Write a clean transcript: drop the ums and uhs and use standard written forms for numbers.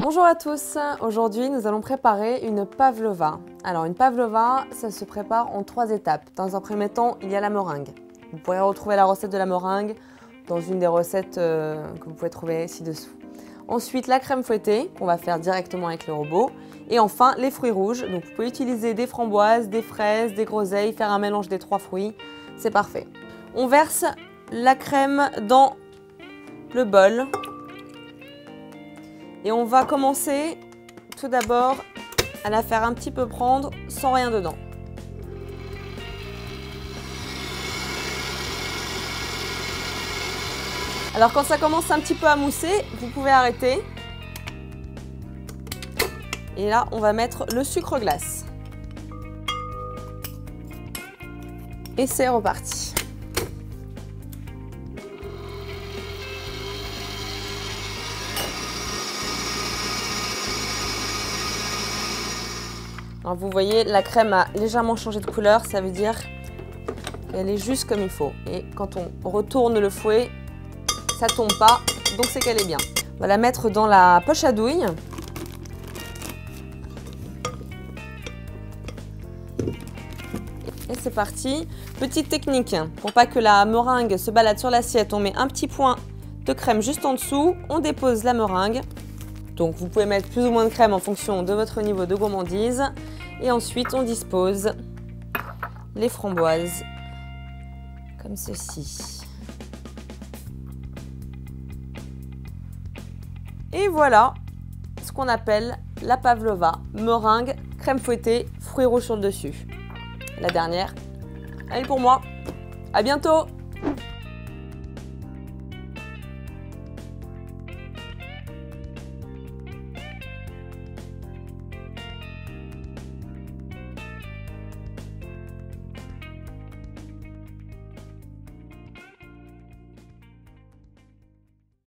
Bonjour à tous, aujourd'hui nous allons préparer une pavlova. Alors une pavlova, ça se prépare en 3 étapes. Dans un premier temps, il y a la meringue. Vous pourrez retrouver la recette de la meringue dans une des recettes que vous pouvez trouver ci-dessous. Ensuite, la crème fouettée, qu'on va faire directement avec le robot. Et enfin, les fruits rouges. Donc vous pouvez utiliser des framboises, des fraises, des groseilles, faire un mélange des 3 fruits. C'est parfait. On verse la crème dans le bol. Et on va commencer tout d'abord à la faire un petit peu prendre sans rien dedans. Alors quand ça commence un petit peu à mousser, vous pouvez arrêter. Et là, on va mettre le sucre glace. Et c'est reparti. Alors vous voyez, la crème a légèrement changé de couleur, ça veut dire qu'elle est juste comme il faut. Et quand on retourne le fouet, ça tombe pas, donc c'est qu'elle est bien. On va la mettre dans la poche à douille. Et c'est parti. Petite technique, pour pas que la meringue se balade sur l'assiette, on met un petit point de crème juste en dessous, on dépose la meringue. Donc vous pouvez mettre plus ou moins de crème en fonction de votre niveau de gourmandise. Et ensuite on dispose les framboises comme ceci. Et voilà ce qu'on appelle la pavlova, meringue, crème fouettée, fruits rouges sur le dessus. La dernière, elle est pour moi. À bientôt!